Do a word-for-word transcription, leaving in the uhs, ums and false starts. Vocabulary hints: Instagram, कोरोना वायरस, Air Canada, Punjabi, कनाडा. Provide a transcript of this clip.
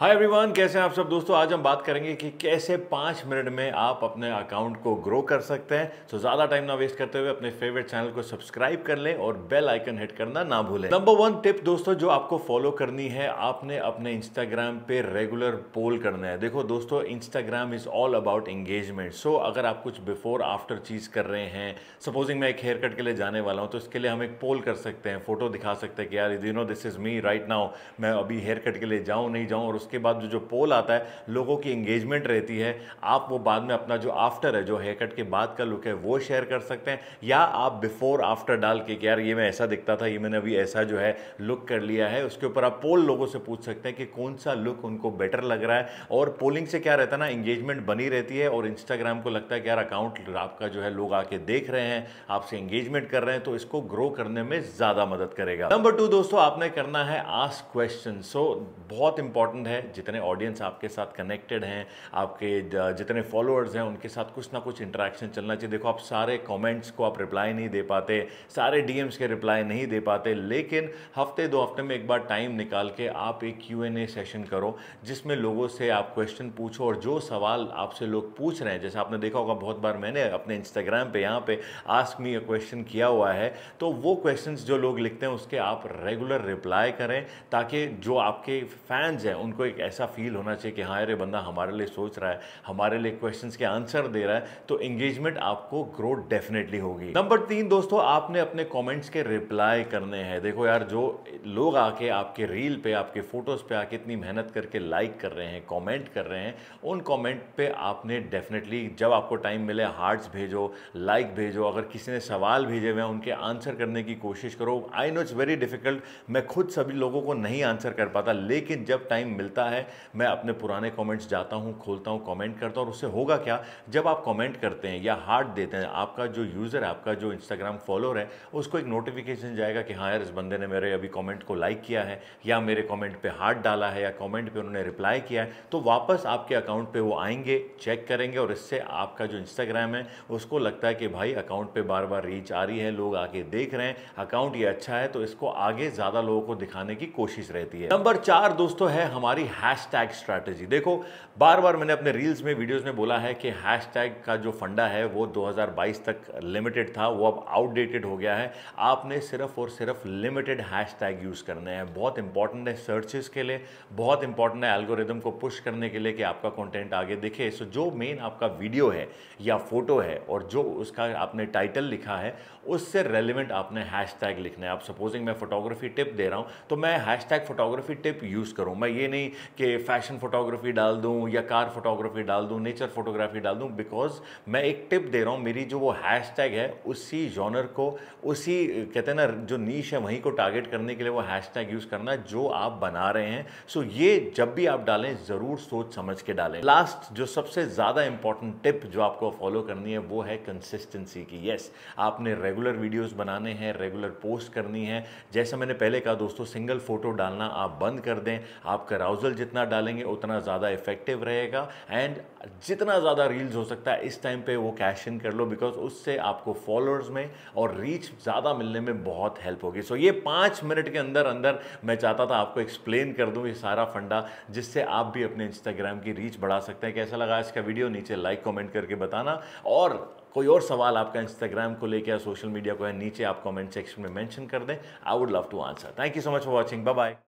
Hi everyone, कैसे हैं आप सब दोस्तों। आज हम बात करेंगे कि कैसे पाँच मिनट में आप अपने अकाउंट को ग्रो कर सकते हैं। तो ज़्यादा टाइम ना वेस्ट करते हुए अपने फेवरेट चैनल को सब्सक्राइब कर लें और बेल आइकन हिट करना ना भूलें। नंबर वन टिप दोस्तों जो आपको फॉलो करनी है, आपने अपने इंस्टाग्राम पे रेगुलर पोल करना है। देखो दोस्तों, Instagram is all about engagement. So अगर आप कुछ बिफोर आफ्टर चीज़ कर रहे हैं, सपोजिंग मैं एक हेयर कट के लिए जाने वाला हूँ, तो इसके लिए हम एक पोल कर सकते हैं, फोटो दिखा सकते हैं कि यार you know this is me right now. मैं अभी हेयर कट के लिए जाऊँ नहीं जाऊँ, और उसके बाद जो जो पोल आता है लोगों की एंगेजमेंट रहती है। आप वो बाद में अपना जो आफ्टर है, जो हेयर कट के बाद का लुक है, वो शेयर कर सकते हैं, या आप बिफोर आफ्टर डाल के कि यार ये मैं ऐसा दिखता था, ये मैंने अभी ऐसा जो है लुक कर लिया है। उसके ऊपर आप पोल लोगों से पूछ सकते हैं कि कौन सा लुक उनको बेटर लग रहा है। और पोलिंग से क्या रहता है ना, एंगेजमेंट बनी रहती है और इंस्टाग्राम को लगता है कि यार अकाउंट आपका जो है लोग आके देख रहे हैं, आपसे एंगेजमेंट कर रहे हैं, तो इसको ग्रो करने में ज़्यादा मदद करेगा। नंबर टू दोस्तों, आपने करना है आस्क क्वेश्चन। सो बहुत इंपॉर्टेंट है, जितने ऑडियंस आपके साथ कनेक्टेड हैं, आपके जितने फॉलोअर्स हैं, उनके साथ कुछ ना कुछ इंटरेक्शन चलना चाहिए। देखो, आप सारे कमेंट्स को आप रिप्लाई नहीं दे पाते, सारे डीएम्स के रिप्लाई नहीं दे पाते, लेकिन हफ्ते दो हफ्ते में एक बार टाइम निकाल के आप एक क्यू एंड ए सेशन करो, जिसमें लोगों से आप क्वेश्चन पूछो। और जो सवाल आपसे लोग पूछ रहे हैं, जैसे आपने देखा होगा बहुत बार मैंने अपने इंस्टाग्राम पर यहाँ पर आस्क मी अ क्वेश्चन किया हुआ है, तो वो क्वेश्चन जो लोग लिखते हैं उसके आप रेगुलर रिप्लाई करें, ताकि जो आपके फैंस हैं उनको एक ऐसा फील होना चाहिए कि हाँ अरे बंदा हमारे लिए सोच रहा है, हमारे लिए क्वेश्चंस के आंसर दे रहा है। तो एंगेजमेंट आपको ग्रो डेफिनेटली होगी। नंबर तीन दोस्तों, आपने अपने कमेंट्स के रिप्लाई करने हैं। देखो यार, जो लोग आके आपके रील पे, आपके फोटोज़ पे आके इतनी मेहनत करके लाइक कर रहे हैं, कॉमेंट कर रहे हैं, उन कॉमेंट पर आपने डेफिनेटली जब आपको टाइम मिले हार्ट्स भेजो, लाइक भेजो। अगर किसी ने सवाल भेजे हुए हैं उनके आंसर करने की कोशिश करो। I know it's very difficult, मैं खुद सभी लोगों को नहीं आंसर कर पाता, लेकिन जब टाइम मिलता है मैं अपने पुराने कमेंट्स जाता हूं, खोलता हूं, कमेंट करता हूं। और उससे होगा क्या, जब आप कमेंट करते हैं या हार्ट देते हैं, आपका जो यूज़र है, आपका जो इंस्टाग्राम फॉलोअर है, उसको एक नोटिफिकेशन जाएगा कि हाँ यार इस बंदे ने मेरे अभी कमेंट को लाइक किया है, या मेरे कमेंट पे हार्ट डाला है, या कमेंट पे उन्होंने रिप्लाई किया है। तो वापस आपके अकाउंट पर वो आएंगे, चेक करेंगे, और इससे आपका जो इंस्टाग्राम है उसको लगता है कि भाई अकाउंट पर बार बार रीच आ रही है, लोग आके देख रहे हैं, अकाउंट ये अच्छा है, तो इसको आगे ज़्यादा लोगों को दिखाने की कोशिश रहती है। नंबर चार दोस्तों है हमारी हैशटैग स्ट्रैटेजी। देखो, बार बार मैंने अपने रील्स में, वीडियोस में बोला है कि हैशटैग का जो फंडा है वो दो हज़ार बाईस तक लिमिटेड था, वो अब आउटडेटेड हो गया है। आपने सिर्फ और सिर्फ लिमिटेड हैशटैग यूज़ करने हैं। बहुत इंपॉर्टेंट है सर्चेस के लिए, बहुत इंपॉर्टेंट है एल्गोरिदम को पुश करने के लिए कि आपका कंटेंट आगे दिखे। सो जो मेन आपका वीडियो है या फोटो है, और जो उसका आपने टाइटल लिखा है, उससे रेलिवेंट आपने हैशटैग लिखना है। आप सपोजिंग मैं फोटोग्राफी टिप दे रहा हूँ, तो मैं हैशटैग फोटोग्राफी टिप यूज़ करूँ। मैं ये नहीं कि फैशन फोटोग्राफी डाल दूं, या कार फोटोग्राफी डाल दूं, नेचर फोटोग्राफी डाल दूं, बिकॉज मैं एक टिप दे रहा हूं। मेरी जो वो हैशटैग है उसी जॉनर को, उसी कहते हैं ना जो नीश है, वहीं को टारगेट करने के लिए वो हैशटैग यूज़ करना जो आप बना रहे हैं। सो ये जब भी आप डालें ज़रूर सोच समझ के डालें। लास्ट जो सबसे ज़्यादा इंपॉर्टेंट टिप जो आपको फॉलो करनी है वो है कंसिस्टेंसी की। येस, आपने रेगुलर वीडियोज़ बनाने हैं, रेगुलर पोस्ट करनी है। जैसा मैंने पहले कहा दोस्तों, सिंगल फोटो डालना आप बंद कर दें। आपका राउजल जितना डालेंगे उतना ज़्यादा इफेक्टिव रहेगा, एंड जितना ज़्यादा रील्स हो सकता है इस टाइम पे वो कैश इन कर लो, बिकॉज उससे आपको फॉलोअर्स में और रीच ज़्यादा मिलने में बहुत हेल्प होगी। सो so, ये पाँच मिनट के अंदर अंदर मैं चाहता था आपको एक्सप्लेन कर दूँ ये सारा फंडा, जिससे आप भी अपने इंस्टाग्राम की रीच बढ़ा सकते हैं। कैसा लगा इसका वीडियो, नीचे लाइक कॉमेंट करके बताना। और कोई और सवाल आपका इंस्टाग्राम को लेकर या सोशल मीडिया को है, नीचे आप कॉमेंट सेक्शन में मैंशन कर दें। I would love to answer. Thank you so much for watching. Bye bye.